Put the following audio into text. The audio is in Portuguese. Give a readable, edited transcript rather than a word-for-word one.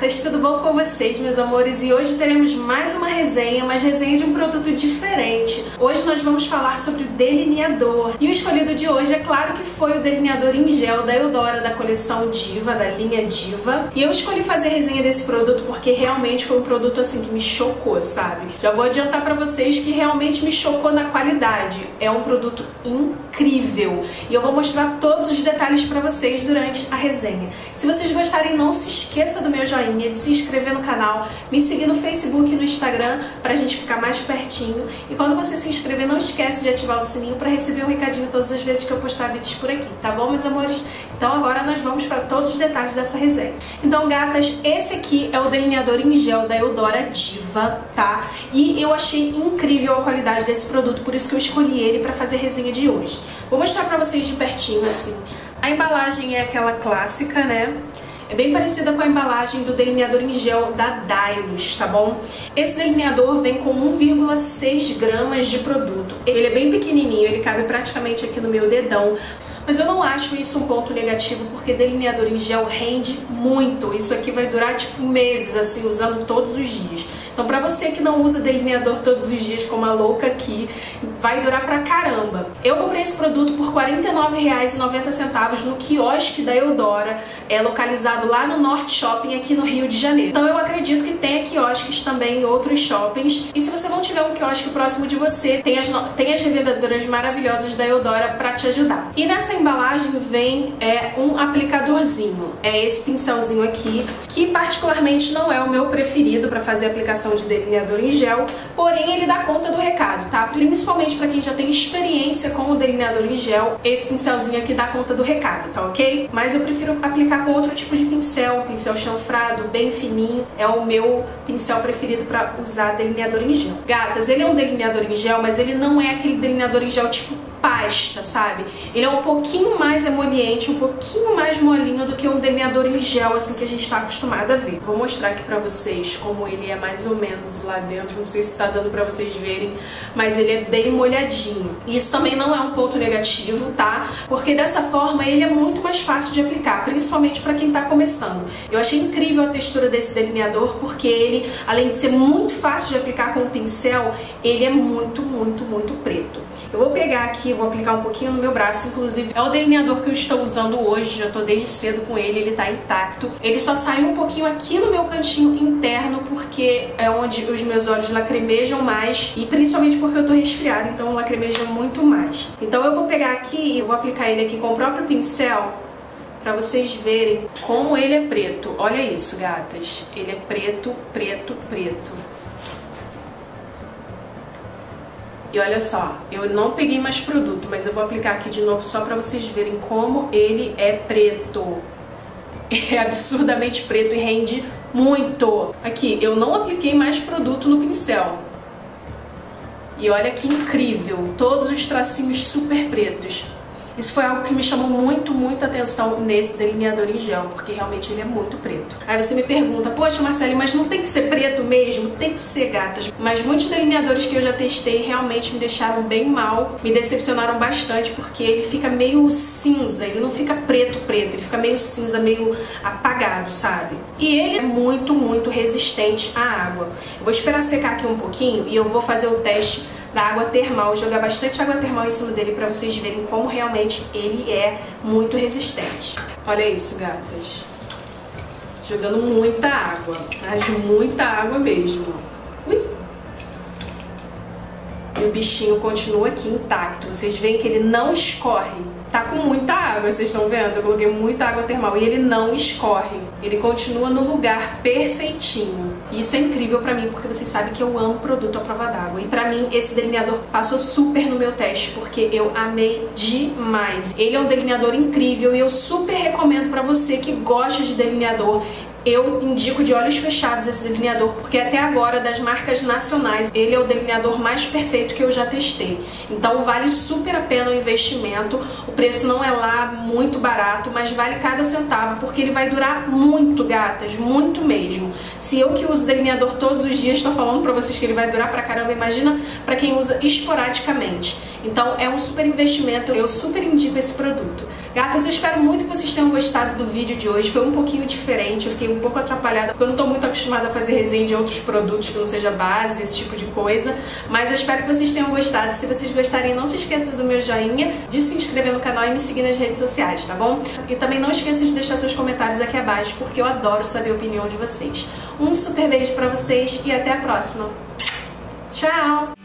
gatas, tudo bom com vocês, meus amores? E hoje teremos mais uma resenha, mas resenha de um produto diferente. Hoje nós vamos falar sobre o delineador. E o escolhido de hoje, é claro que foi o delineador em gel da Eudora, da coleção Diva, da linha Diva. E eu escolhi fazer a resenha desse produto porque realmente foi um produto assim que me chocou, sabe? Já vou adiantar pra vocês que realmente me chocou na qualidade. É um produto incrível. E eu vou mostrar todos os detalhes pra vocês durante a resenha. Se vocês gostarem, não se esqueça do meu joinha, de se inscrever no canal, me seguir no Facebook e no Instagram pra gente ficar mais pertinho. E quando você se inscrever, não esquece de ativar o sininho pra receber um recadinho todas as vezes que eu postar vídeos por aqui, tá bom, meus amores? Então agora nós vamos pra todos os detalhes dessa resenha. Então, gatas, esse aqui é o delineador em gel da Eudora Diva, tá? E eu achei incrível a qualidade desse produto, por isso que eu escolhi ele pra fazer a resenha de hoje. Vou mostrar pra vocês de pertinho, assim. A embalagem é aquela clássica, né? É bem parecida com a embalagem do delineador em gel da Dailus, tá bom? Esse delineador vem com 1,6 gramas de produto. Ele é bem pequenininho, ele cabe praticamente aqui no meu dedão. Mas eu não acho isso um ponto negativo, porque delineador em gel rende muito. Isso aqui vai durar, tipo, meses, assim, usando todos os dias. Então, pra você que não usa delineador todos os dias, como a louca aqui, vai durar pra caramba. Eu comprei esse produto por R$ 49,90 no quiosque da Eudora, é localizado lá no Norte Shopping, aqui no Rio de Janeiro. Então, eu acredito que tenha quiosques também em outros shoppings. E se você não tiver um quiosque próximo de você, tem as revendedoras maravilhosas da Eudora pra te ajudar. E nessa embalagem vem um aplicadorzinho, é esse pincelzinho aqui, que particularmente não é o meu preferido pra fazer aplicação de delineador em gel, porém ele dá conta do recado, tá? Principalmente pra quem já tem experiência com o delineador em gel, esse pincelzinho aqui dá conta do recado, tá ok? Mas eu prefiro aplicar com outro tipo de pincel, um pincel chanfrado, bem fininho, é o meu pincel preferido pra usar delineador em gel. Gatas, ele é um delineador em gel, mas ele não é aquele delineador em gel tipo pasta, sabe? Ele é um pouquinho mais emoliente, um pouquinho mais molinho do que um delineador em gel, assim, que a gente tá acostumada a ver. Vou mostrar aqui pra vocês como ele é mais ou menos lá dentro, não sei se tá dando pra vocês verem, mas ele é bem molhadinho. Isso também não é um ponto negativo, tá? Porque dessa forma ele é muito mais fácil de aplicar, principalmente pra quem tá começando. Eu achei incrível a textura desse delineador, porque ele, além de ser muito fácil de aplicar com o pincel, ele é muito preto. Eu vou pegar aqui, vou aplicar um pouquinho no meu braço. Inclusive, é o delineador que eu estou usando hoje, já tô desde cedo com ele, ele tá intacto. Ele só saiu um pouquinho aqui no meu cantinho interno, porque é onde os meus olhos lacrimejam mais, e principalmente porque eu tô resfriada, então lacrimejam muito mais. Então eu vou pegar aqui e vou aplicar ele aqui com o próprio pincel, pra vocês verem como ele é preto. Olha isso, gatas, ele é preto. E olha só, eu não peguei mais produto, mas eu vou aplicar aqui de novo só pra vocês verem como ele é preto. É absurdamente preto e rende muito. Aqui, eu não apliquei mais produto no pincel. E olha que incrível, todos os tracinhos super pretos. Isso foi algo que me chamou muito atenção nesse delineador em gel, porque realmente ele é muito preto. Aí você me pergunta, poxa, Marcele, mas não tem que ser preto mesmo? Tem que ser, gatas. Mas muitos delineadores que eu já testei realmente me deixaram bem mal, me decepcionaram bastante, porque ele fica meio cinza, ele não fica preto, ele fica meio cinza, meio apagado, sabe? E ele é muito resistente à água. Eu vou esperar secar aqui um pouquinho e eu vou fazer o teste da água termal, jogar bastante água termal em cima dele pra vocês verem como realmente ele é muito resistente. Olha isso, gatas. Jogando muita água, mas muita água mesmo. Ui! E o bichinho continua aqui intacto. Vocês veem que ele não escorre. Tá com muita água, vocês estão vendo? Eu coloquei muita água termal e ele não escorre. Ele continua no lugar perfeitinho. E isso é incrível pra mim, porque vocês sabem que eu amo produto à prova d'água. E pra mim, esse delineador passou super no meu teste, porque eu amei demais. Ele é um delineador incrível e eu super recomendo pra você que gosta de delineador. Eu indico de olhos fechados esse delineador, porque até agora, das marcas nacionais, ele é o delineador mais perfeito que eu já testei. Então vale super a pena o investimento. O preço não é lá muito barato, mas vale cada centavo, porque ele vai durar muito, gatas, muito mesmo. Se eu, que uso delineador todos os dias, estou falando pra vocês que ele vai durar pra caramba, imagina pra quem usa esporadicamente. Então é um super investimento, eu super indico esse produto. Gatas, eu espero muito que vocês tenham gostado do vídeo de hoje. Foi um pouquinho diferente, eu fiquei um pouco atrapalhada, porque eu não tô muito acostumada a fazer resenha de outros produtos que não seja base, esse tipo de coisa. Mas eu espero que vocês tenham gostado. Se vocês gostarem, não se esqueça do meu joinha, de se inscrever no canal e me seguir nas redes sociais, tá bom? E também não esqueça de deixar seus comentários aqui abaixo, porque eu adoro saber a opinião de vocês. Um super beijo pra vocês e até a próxima. Tchau!